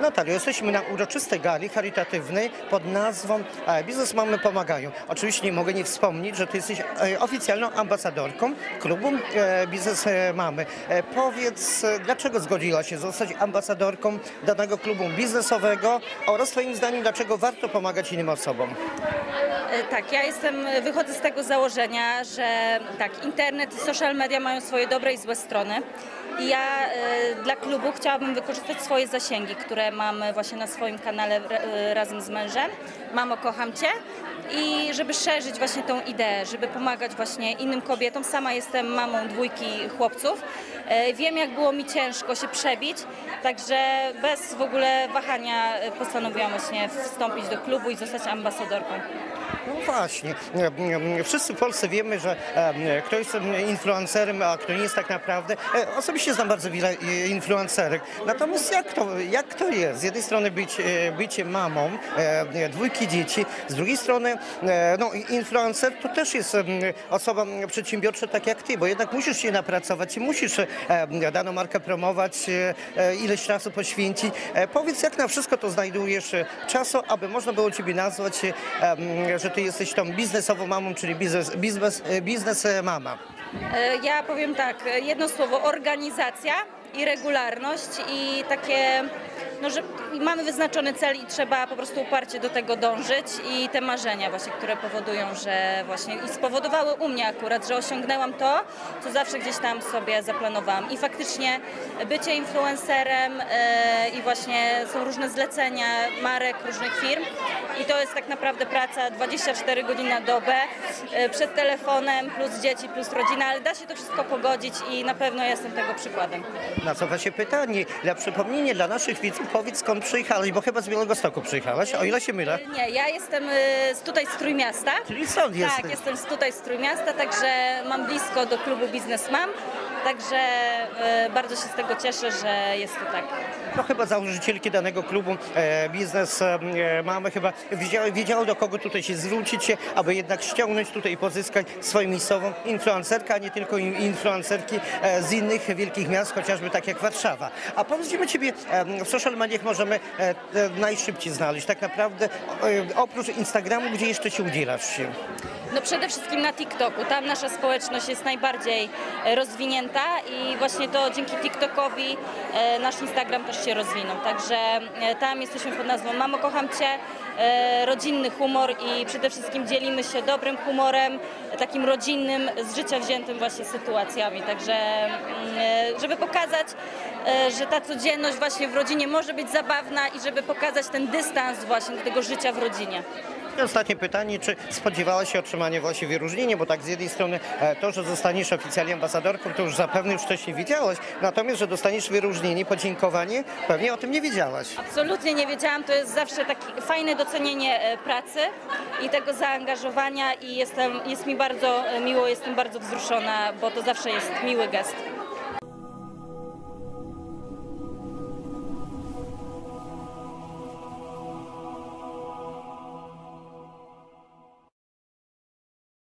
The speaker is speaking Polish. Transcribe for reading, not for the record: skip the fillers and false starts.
Natalio, jesteśmy na uroczystej gali charytatywnej pod nazwą Biznes mamy pomagają. Oczywiście nie mogę nie wspomnieć, że ty jesteś oficjalną ambasadorką klubu Biznes mamy. Powiedz, dlaczego zgodziłaś się zostać ambasadorką danego klubu biznesowego oraz twoim zdaniem, dlaczego warto pomagać innym osobom? Tak, ja wychodzę z tego założenia, że tak, internet i social media mają swoje dobre i złe strony. I ja dla klubu chciałabym wykorzystać swoje zasięgi, które mam właśnie na swoim kanale razem z mężem, Mamo kocham cię, i żeby szerzyć właśnie tą ideę, żeby pomagać właśnie innym kobietom. Sama jestem mamą dwójki chłopców, wiem, jak było mi ciężko się przebić, także bez w ogóle wahania postanowiłam właśnie wstąpić do klubu i zostać ambasadorką. No właśnie, wszyscy w Polsce wiemy, że kto jest influencerem, a kto nie jest tak naprawdę. Osobiście znam bardzo wiele influencerek, natomiast jak to jest? Z jednej strony bycie mamą dwójki dzieci, z drugiej strony no, influencer to też jest osoba przedsiębiorcza tak jak ty, bo jednak musisz się napracować i musisz daną markę promować, ileś czasu poświęcić. Powiedz, jak na wszystko to znajdujesz czasu, aby można było ciebie nazwać, że ty jesteś tą biznesową mamą, czyli biznes mama. Ja powiem tak, jedno słowo: organizacja i regularność i takie, no, że mamy wyznaczony cel i trzeba po prostu uparcie do tego dążyć, i te marzenia właśnie, które powodują, że właśnie i spowodowały u mnie akurat, że osiągnęłam to, co zawsze gdzieś tam sobie zaplanowałam. I faktycznie bycie influencerem i właśnie są różne zlecenia marek, różnych firm, i to jest tak naprawdę praca 24 godziny na dobę, przed telefonem, plus dzieci, plus rodzina, ale da się to wszystko pogodzić i na pewno jestem tego przykładem. Nasuwa się pytanie, dla przypomnienia dla naszych widzów, powiedz, skąd przyjechałeś, bo chyba z Białegostoku przyjechałaś, o ile się mylę. Nie, ja jestem tutaj z Trójmiasta. Czyli stąd jesteś. Tak, jestem tutaj z Trójmiasta, także mam blisko do klubu Biznes Mam. Także bardzo się z tego cieszę, że jest to tak. No chyba założycielki danego klubu Biznes Mamy chyba wiedziały, do kogo tutaj się zwrócić, aby jednak ściągnąć tutaj i pozyskać swoją miejscową influencerkę, a nie tylko influencerki z innych wielkich miast, chociażby tak jak Warszawa. A powiedzmy, ciebie w social mediach możemy najszybciej znaleźć, tak naprawdę oprócz Instagramu, gdzie jeszcze się udzielasz się? No przede wszystkim na TikToku, tam nasza społeczność jest najbardziej rozwinięta i właśnie to dzięki TikTokowi nasz Instagram też się rozwinął, także tam jesteśmy pod nazwą Mamo kocham cię, rodzinny humor i przede wszystkim dzielimy się dobrym humorem, takim rodzinnym, z życia wziętym właśnie sytuacjami, także żeby pokazać, że ta codzienność właśnie w rodzinie może być zabawna i żeby pokazać ten dystans właśnie do tego życia w rodzinie. Ostatnie pytanie, czy spodziewałaś się otrzymania właśnie wyróżnienia, bo tak z jednej strony to, że zostaniesz oficjalnie ambasadorką, to już zapewne już wcześniej wiedziałaś, natomiast, że dostaniesz wyróżnienie, podziękowanie, pewnie o tym nie wiedziałaś. Absolutnie nie wiedziałam, to jest zawsze takie fajne docenienie pracy i tego zaangażowania i jest mi bardzo miło, jestem bardzo wzruszona, bo to zawsze jest miły gest.